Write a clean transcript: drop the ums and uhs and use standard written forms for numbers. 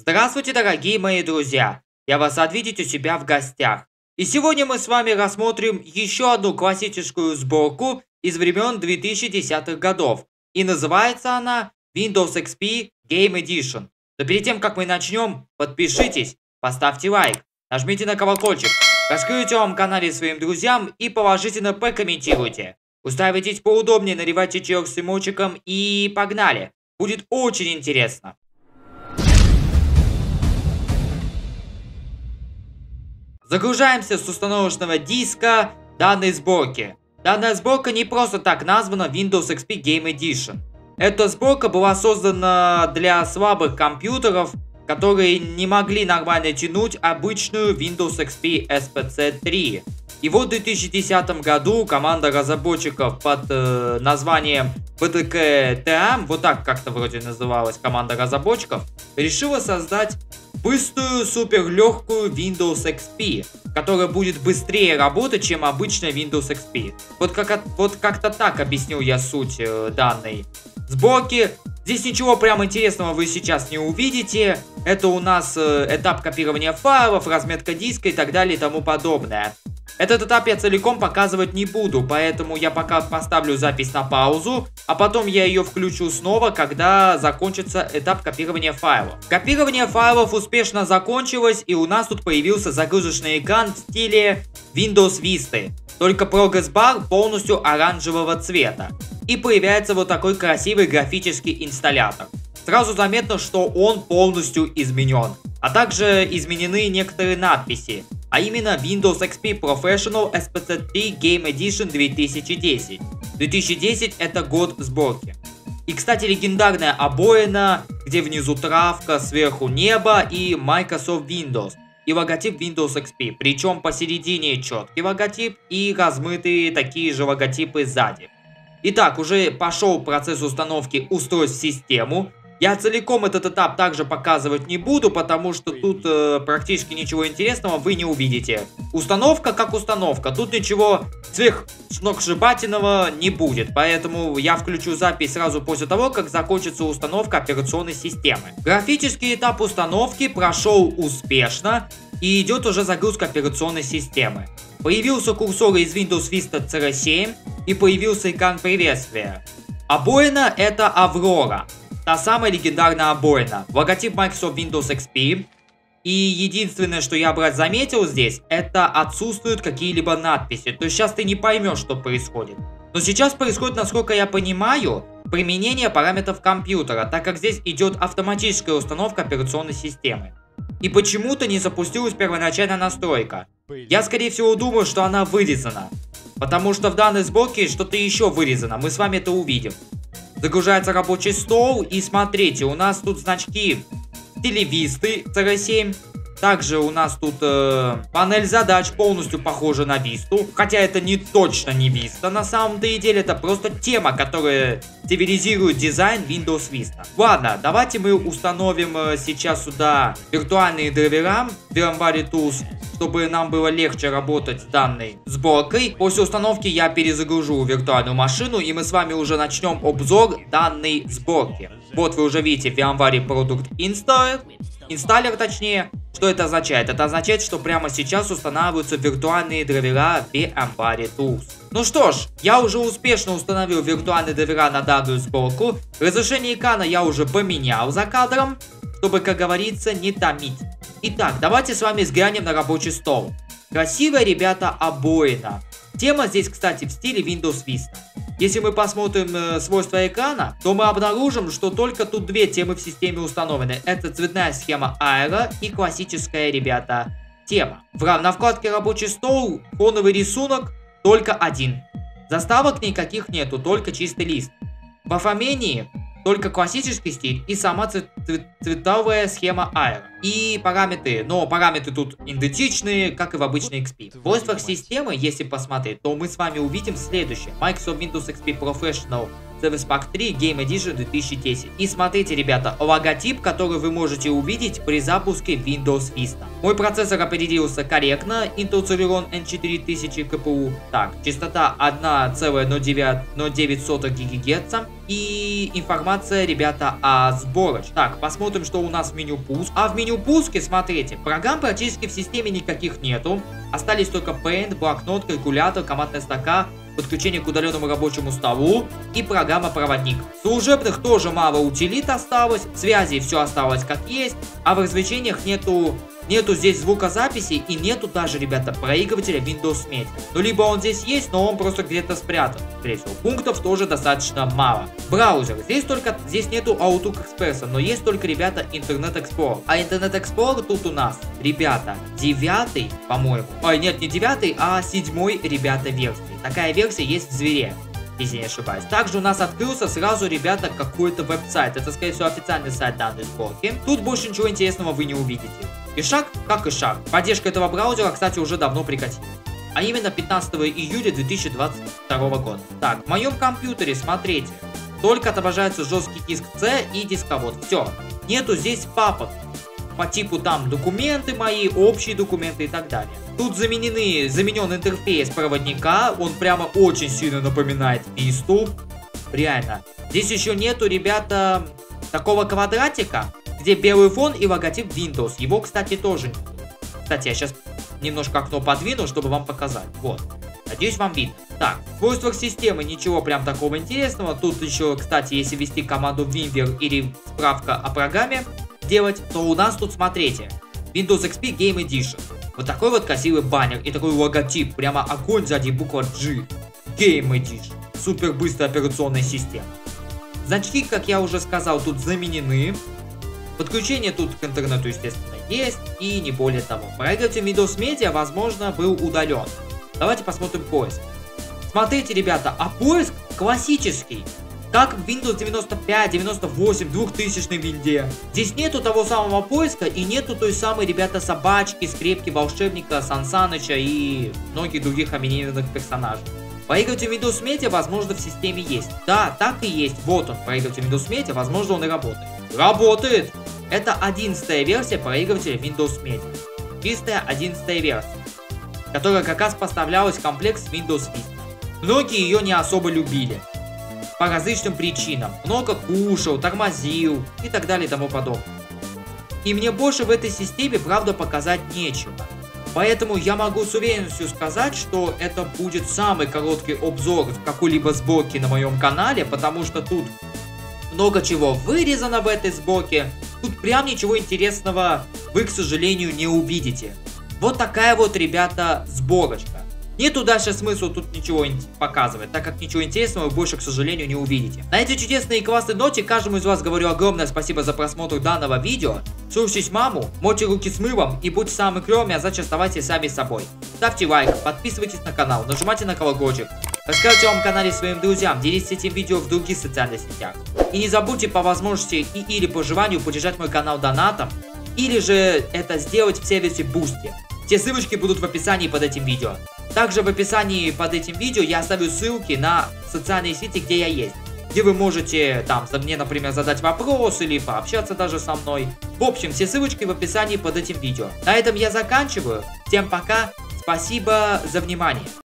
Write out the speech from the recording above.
Здравствуйте, дорогие мои друзья! Я вас рад видеть у себя в гостях. И сегодня мы с вами рассмотрим еще одну классическую сборку из времен 2010-х годов. И называется она Windows XP Game Edition. Но перед тем, как мы начнем, подпишитесь, поставьте лайк, нажмите на колокольчик, раскройте вам канале своим друзьям и положительно прокомментируйте. Устраивайтесь поудобнее, наливайте чаек с эмоджиком и погнали! Будет очень интересно! Загружаемся с установочного диска данной сборки. Данная сборка не просто так названа Windows XP Game Edition. Эта сборка была создана для слабых компьютеров, которые не могли нормально тянуть обычную Windows XP SPC3. И вот в 2010 году команда разработчиков под названием PTK-TM, вот так как-то вроде называлась команда разработчиков, решила создать быструю, суперлегкую Windows XP, которая будет быстрее работать, чем обычная Windows XP. Вот как-то так объяснил я суть данной сборки. Здесь ничего прям интересного вы сейчас не увидите. Это у нас этап копирования файлов, разметка диска и так далее и тому подобное. Этот этап я целиком показывать не буду, поэтому я пока поставлю запись на паузу, а потом я ее включу снова, когда закончится этап копирования файлов. Копирование файлов успешно закончилось, и у нас тут появился загрузочный экран в стиле Windows Vista, только Progress Bar полностью оранжевого цвета. И появляется вот такой красивый графический инсталлятор. Сразу заметно, что он полностью изменен, а также изменены некоторые надписи. А именно Windows XP Professional SPC3 Game Edition 2010. 2010 это год сборки. И, кстати, легендарная обоина, где внизу травка, сверху небо и Microsoft Windows. И логотип Windows XP. Причем посередине четкий логотип и размытые такие же логотипы сзади. Итак, уже пошел процесс установки устройств в систему. Я целиком этот этап также показывать не буду, потому что тут практически ничего интересного вы не увидите. Установка как установка, тут ничего сверхсногсшибательного не будет, поэтому я включу запись сразу после того, как закончится установка операционной системы. Графический этап установки прошел успешно и идет уже загрузка операционной системы. Появился курсор из Windows Vista CR7 и появился экран приветствия. Обоина это Аврора. Та самая легендарная обоина, логотип Microsoft Windows XP. И единственное, что я, брат, заметил здесь, это отсутствуют какие-либо надписи. То есть сейчас ты не поймешь, что происходит. Но сейчас происходит, насколько я понимаю, применение параметров компьютера, так как здесь идет автоматическая установка операционной системы. И почему-то не запустилась первоначальная настройка. Я, скорее всего, думаю, что она вырезана. Потому что в данной сборке что-то еще вырезано, мы с вами это увидим. Загружается рабочий стол, и смотрите, у нас тут значки телевисты CR7. Также у нас тут панель задач полностью похожа на Висту. Хотя это не точно не Виста, на самом-то деле это просто тема, которая стилизирует дизайн Windows Vista. Ладно, давайте мы установим сейчас сюда виртуальные драйвера VMware Tools, чтобы нам было легче работать с данной сборкой. После установки я перезагружу виртуальную машину, и мы с вами уже начнем обзор данной сборки. Вот вы уже видите VMware Product Installer, точнее. Что это означает? Это означает, что прямо сейчас устанавливаются виртуальные драйвера VMware Tools. Ну что ж, я уже успешно установил виртуальные драйвера на данную сборку. Разрешение экрана я уже поменял за кадром, чтобы, как говорится, не томить. Итак, давайте с вами взглянем на рабочий стол. Красивая, ребята, обоина. Тема здесь, кстати, в стиле Windows Vista. Если мы посмотрим свойства экрана, то мы обнаружим, что только тут две темы в системе установлены. Это цветная схема Aero и классическая, ребята, тема. На вкладке «Рабочий стол» фоновый рисунок только один. Заставок никаких нету, только чистый лист. В оформлении только классический стиль и сама цветовая схема Aero. И параметры, но параметры тут идентичные, как и в обычной XP. В свойствах системы, если посмотреть, то мы с вами увидим следующее. Microsoft Windows XP Professional Service Pack 3 Game Edition 2010. И смотрите, ребята, логотип, который вы можете увидеть при запуске Windows Vista. Мой процессор определился корректно, Intel Celeron N4000 КПУ. Так, частота 1,09 ГГц. И информация, ребята, о сборочке. Так, посмотрим, что у нас в меню пуск. А в меню пуски, смотрите, программ практически в системе никаких нету. Остались только Paint, блокнот, калькулятор, командная строка, подключение к удаленному рабочему столу и программа «Проводник». Служебных тоже мало утилит осталось, связи все осталось как есть, а в развлечениях нету здесь звукозаписи и нету даже, ребята, проигрывателя Windows Media. Ну, либо он здесь есть, но он просто где-то спрятан. Скорее всего, пунктов тоже достаточно мало. Браузер. Здесь нету Outlook Express, но есть только, ребята, Internet Explorer. А Internet Explorer тут у нас, ребята, 9, по-моему. Ой, нет, не 9, а 7, ребята, версии. Такая версия есть в звере, если не ошибаюсь. Также у нас открылся сразу, ребята, какой-то веб-сайт. Это, скорее всего, официальный сайт данной сборки. Тут больше ничего интересного вы не увидите. И шаг, как и шаг. Поддержка этого браузера, кстати, уже давно прекратилась. А именно 15 июля 2022 года. Так, в моем компьютере, смотрите, только отображается жесткий диск C и дисковод. Все. Нету здесь папок по типу там документы мои, общие документы и так далее. Тут заменен интерфейс проводника, он прямо очень сильно напоминает Vista. Реально. Здесь еще нету, ребята, такого квадратика, где белый фон и логотип Windows. Его, кстати, тоже нет. Кстати, я сейчас немножко окно подвину, чтобы вам показать. Вот. Надеюсь, вам видно. Так, в свойствах системы ничего прям такого интересного. Тут еще, кстати, если ввести команду Winver или справка о программе делать, то у нас тут, смотрите, Windows XP Game Edition. Вот такой вот красивый баннер и такой логотип. Прямо огонь сзади, буква G. Game Edition. Супер быстрая операционная система. Значки, как я уже сказал, тут заменены. Подключение тут к интернету, естественно, есть, и не более того. Проигрыватель Windows Media, возможно, был удален. Давайте посмотрим поиск. Смотрите, ребята, а поиск классический, как в Windows 95, 98, 2000 винде. Здесь нету того самого поиска и нету той самой, ребята, собачки, скрепки, волшебника, Сан Саныча и многих других анимированных персонажей. Проигрыватель Windows Media, возможно, в системе есть. Да, так и есть. Вот он, проигрыватель Windows Media, возможно, он и работает. Работает! Это 11-я версия проигрывателя Windows Media. Чистая 11-я версия, которая как раз поставлялась в комплект с Windows Vista. Многие ее не особо любили. По различным причинам. Много кушал, тормозил и так далее и тому подобное. И мне больше в этой системе, правда, показать нечего. Поэтому я могу с уверенностью сказать, что это будет самый короткий обзор какой-либо сборки на моем канале, потому что тут много чего вырезано в этой сборке. Тут прям ничего интересного вы, к сожалению, не увидите. Вот такая вот, ребята, сборочка. Нету дальше смысла тут ничего показывать, так как ничего интересного вы больше, к сожалению, не увидите. На этой чудесной и классной ноте каждому из вас говорю огромное спасибо за просмотр данного видео. Слушайтесь маму, мойте руки с мылом и будьте самыми клевыми, а значит оставайтесь сами собой. Ставьте лайк, подписывайтесь на канал, нажимайте на колокольчик. Расскажите о моем канале своим друзьям, делитесь этим видео в других социальных сетях. И не забудьте по возможности и или по желанию поддержать мой канал донатом, или же это сделать в сервисе Boosty. Все ссылочки будут в описании под этим видео. Также в описании под этим видео я оставлю ссылки на социальные сети, где я есть. Где вы можете там мне, например, задать вопрос или пообщаться даже со мной. В общем, все ссылочки в описании под этим видео. На этом я заканчиваю. Всем пока, спасибо за внимание.